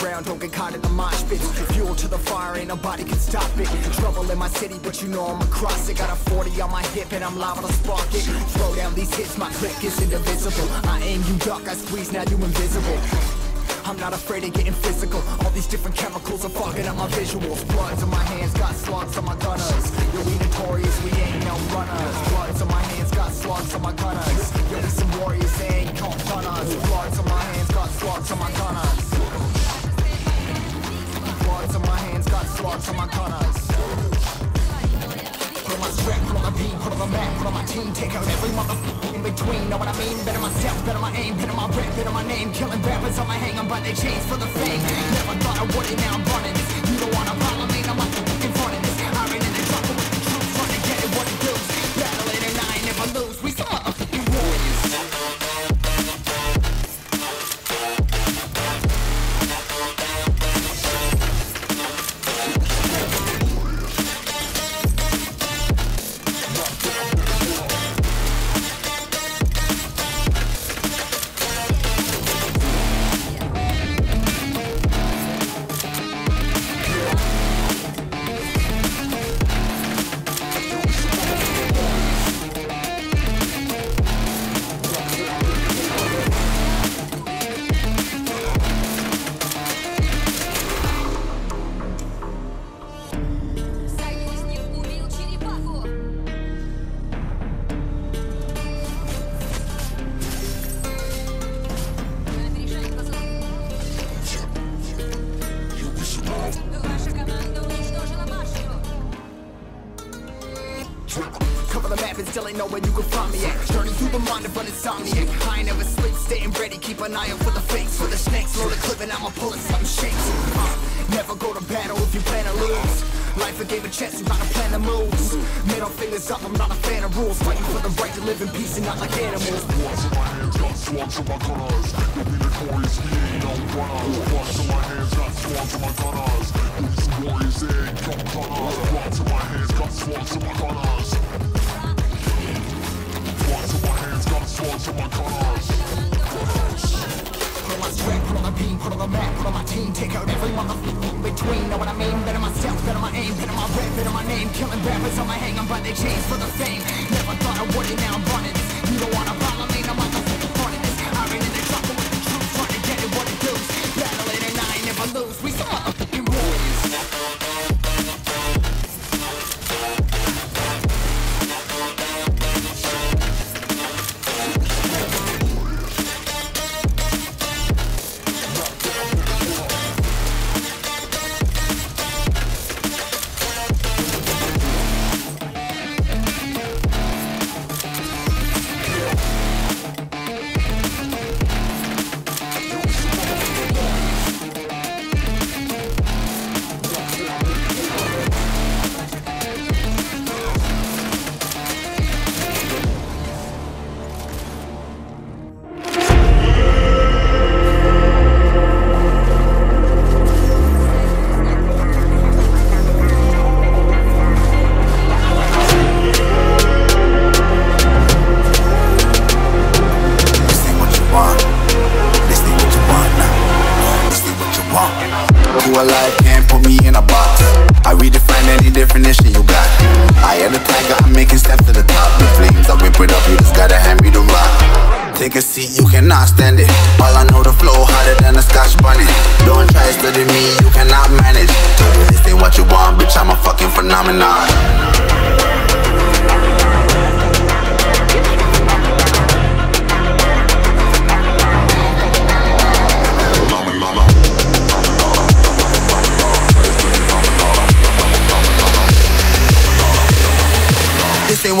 Around, don't get caught in the mosh pit. Fuel to the fire, ain't nobody can stop it. Trouble in my city, but you know I'm across it. Got a 40 on my hip and I'm liable to spark it. Throw down these hits, my click is indivisible. I aim, you duck, I squeeze, now you invisible. I'm not afraid of getting physical. All these different chemicals are fogging up my visuals. Bloods on my hands, got slugs on my gunners. Yo, we notorious, we ain't no runners. Bloods on my hands, got slugs on my gunners. Yo, we some warriors, they ain't called gunners. Bloods on my hands, got slugs on my gunners. Bloods on my hands, got slugs on my gunners. Put on my strap, put on my beat, put on the map, put on my team. Take out every motherfucker in between, know what I mean? Better myself, better my aim, better my rap, better my name. Killing rappers on my hang, I'm by their chains for the fame. Never thought I would it, now I'm running. You don't wanna follow me, still ain't know where you can find me at. Journey through the mind of an insomniac. I ain't never sleep, staying ready, keep an eye out for the fakes. For the snakes, load a clip and I'ma pull it, something shakes. Never go to battle if you plan to lose. Life a game of chess, you gotta plan the moves. Middle fingers up, I'm not a fan of rules. Fighting for the right to live in peace and not like animals. Swords in my hands, got swords in my gunners. You'll be the glorious, he ain't no runners. Swords in my hands, got swords in my gunners. You'll be some warriors, they ain't no gunners. Swords in my hands, got swords in my gunners. Swords in my hands, got swords in my gunners. Put on my sweat, put on my beam, put on the map, put on my team. Take out every motherfucker in between. Know what I mean? Better myself, better my aim, better my rap, better my name. Killing rappers on my hang, I'm by their chains for the fame. Never thought I would it, now I'm running this. You don't wanna follow me, no motherfucker running this. I'm in the trouble with the troops, trying to get it what it does. Battle it and I ain't never lose. We some motherfucking warriors.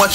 What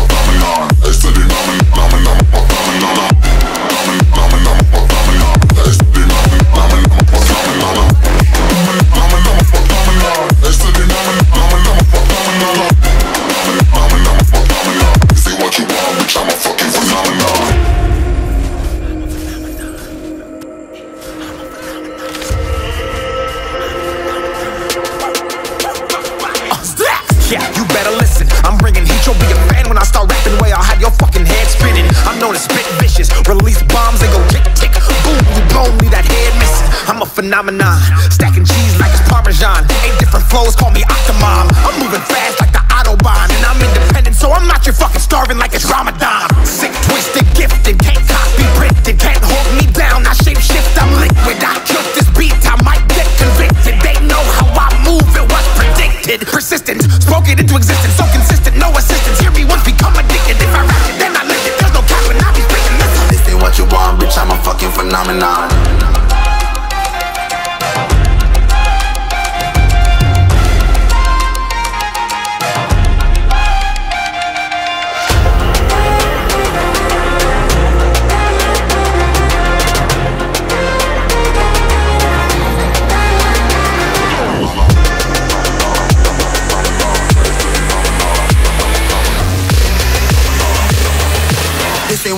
Phenomenon, stacking cheese like it's Parmesan. 8 different flows, call me Octomom. I'm moving fast like the Autobahn, and I'm independent, so I'm not your fucking starving like it's Ramadan. Sick, twisted, gifted, can't copy, printed, can't hold me down. I shape shift, I'm liquid. I killed this beat, I might get convicted. They know how I move, it was predicted. Persistent, spoke it into existence, so consistent, no assistance. Hear me once, become addicted. If I rap it, then I live it. There's no cap, and I be freaking listen. This ain't what you want, bitch, I'm a fucking phenomenon. This ain't